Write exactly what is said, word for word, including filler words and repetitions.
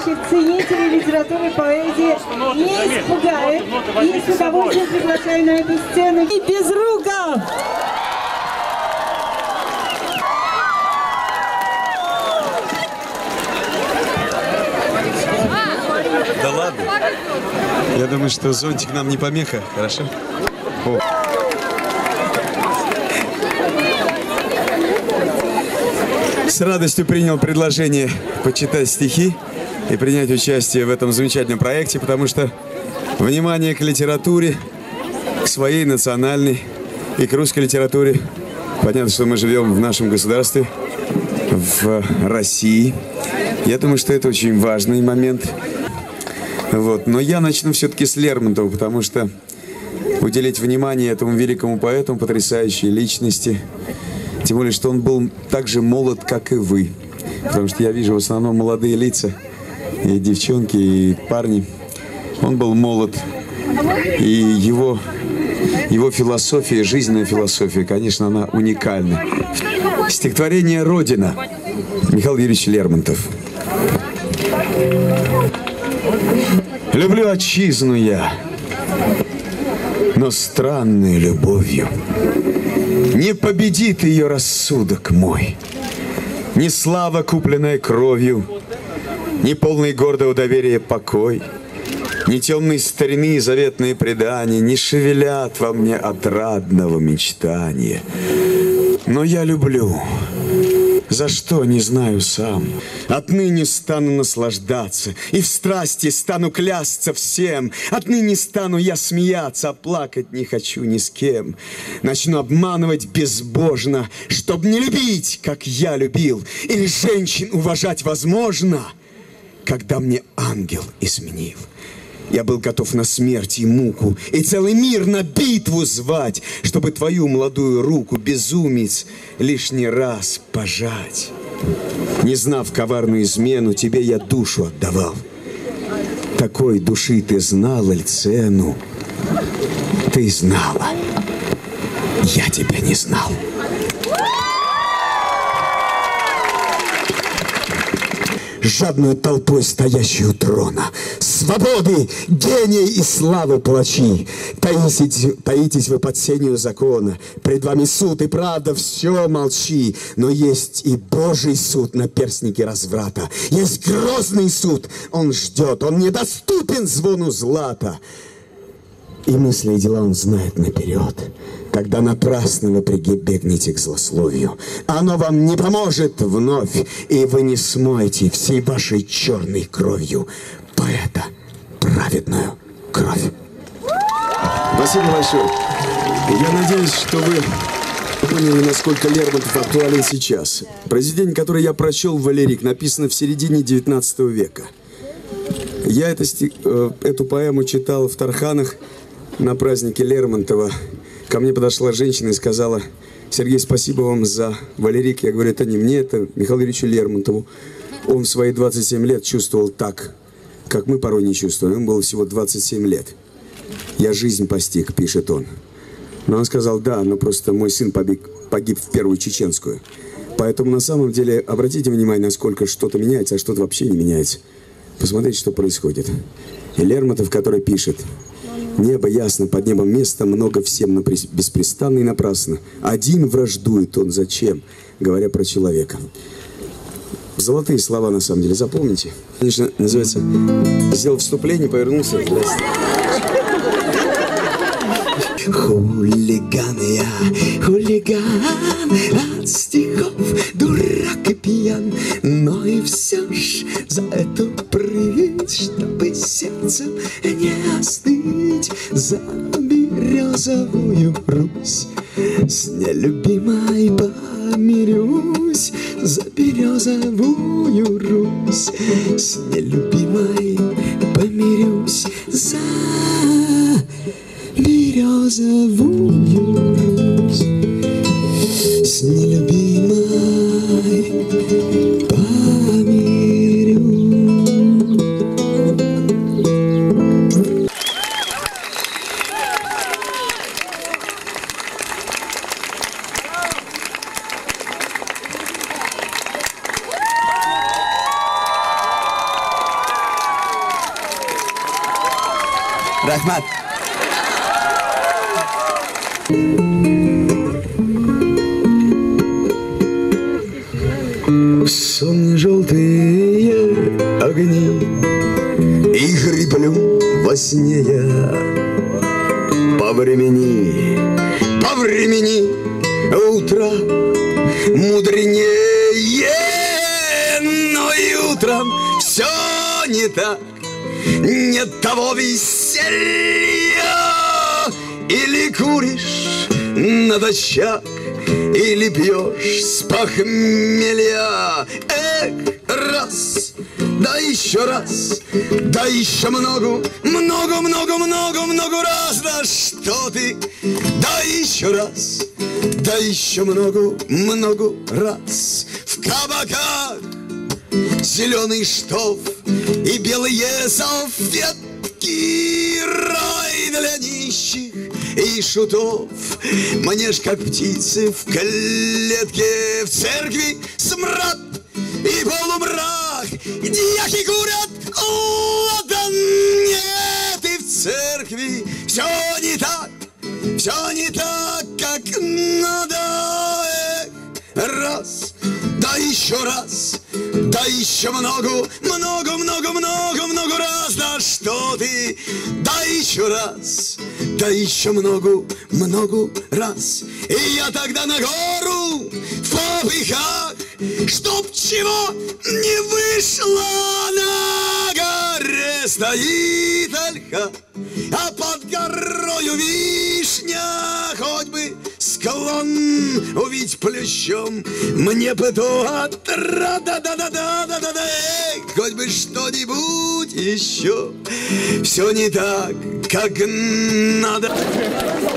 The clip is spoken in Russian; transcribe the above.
желающих ценителей литературы и поэзии не испугают. И с удовольствием приглашаю на эту сцену и Безруков! Да ладно. Я думаю, что зонтик нам не помеха, хорошо? О. С радостью принял предложение почитать стихи и принять участие в этом замечательном проекте, потому что внимание к литературе, к своей национальной и к русской литературе. Понятно, что мы живем в нашем государстве, в России. Я думаю, что это очень важный момент. Вот. Но я начну все-таки с Лермонтова, потому что уделить внимание этому великому поэту, потрясающей личности, тем более, что он был так же молод, как и вы. Потому что я вижу в основном молодые лица, и девчонки, и парни. Он был молод, и его, его философия, жизненная философия, конечно, она уникальна. Стихотворение «Родина», Михаил Юрьевич Лермонтов. Люблю отчизну я, но странной любовью не победит ее рассудок мой. Ни слава, купленная кровью, ни полный гордого доверия покой, ни темные старины и заветные предания не шевелят во мне отрадного мечтания. Но я люблю, за что, не знаю сам. Отныне стану наслаждаться, и в страсти стану клясться всем. Отныне стану я смеяться, а плакать не хочу ни с кем. Начну обманывать безбожно, чтоб не любить, как я любил. Или женщин уважать возможно, когда мне ангел изменил. Я был готов на смерть и муку, и целый мир на битву звать, чтобы твою молодую руку, безумец, лишний раз пожать. Не знав коварную измену, тебе я душу отдавал. Такой души ты знала ли цену? Ты знала. Я тебя не знал. Жадную толпой стоящую трона, свободы, гения и славы плачи. Таитесь, таитесь вы под сенью закона, пред вами суд и правда, все молчи. Но есть и Божий суд на перстнике разврата, есть грозный суд, он ждет, он недоступен звону злата. И мысли и дела он знает наперед. Тогда напрасно вы прибегнете к злословию. Оно вам не поможет вновь, и вы не смоете всей вашей черной кровью поэта праведную кровь. Спасибо большое. Я надеюсь, что вы поняли, насколько Лермонтов актуален сейчас. Произведение, которое я прочел, «Валерик», написано в середине девятнадцатого века. Я это, эту поэму читал в Тарханах на празднике Лермонтова. Ко мне подошла женщина и сказала: «Сергей, спасибо вам за «Валерик». Я говорю, это не мне, это Михаилу Юрьевичу Лермонтову. Он в свои двадцать семь лет чувствовал так, как мы порой не чувствуем. Ему было всего двадцать семь лет. Я жизнь постиг, пишет он. Но он сказал: да, но просто мой сын погиб, погиб в Первую Чеченскую. Поэтому на самом деле обратите внимание, насколько что-то меняется, а что-то вообще не меняется. Посмотрите, что происходит». И Лермонтов, который пишет: «Небо ясно, под небом место, много всем беспрестанно и напрасно. Один враждует он зачем, говоря про человека». Золотые слова, на самом деле, запомните. Конечно, называется «Сделал вступление, повернулся». Хулиган я, хулиган от стихов, дурак и пьян, но и все ж за эту прыть, чтобы сердцем не остыть, за березовую Русь с нелюбимой помирюсь, за березовую Русь с нелюбимой помирюсь, за березовую Русь с нелюбимой помирю. Рахмат. Сонные желтые огни, и хриплю во сне я. По времени, по времени утро мудренее, но и утром все не так, нет того веселья. Или куришь на дощак, или пьешь с похмелья. Эх, раз, да еще раз, да еще много, много, много, много, много раз. Да что ты, да еще раз, да еще много, много раз. В кабаках зеленый штоф и белые салфетки, рай для нищих и шутов. Мне ж как птицы в клетке, в церкви смрад и полумрак, дьяки курят, о, да нет, и в церкви все не так, все не так, как надо. Эх, раз, да еще раз, да еще много, много, много, много, много раз. Да что ты, да еще раз, да еще много, много раз. И я тогда на гору в попыхах, чтоб чего не вышло. На горе стоит ольха, а под горою вишня, хоть бы склон увидеть плющом. Мне бы то да-да-да-да-да-да-да, хоть бы что-нибудь еще. Все не так, как надо.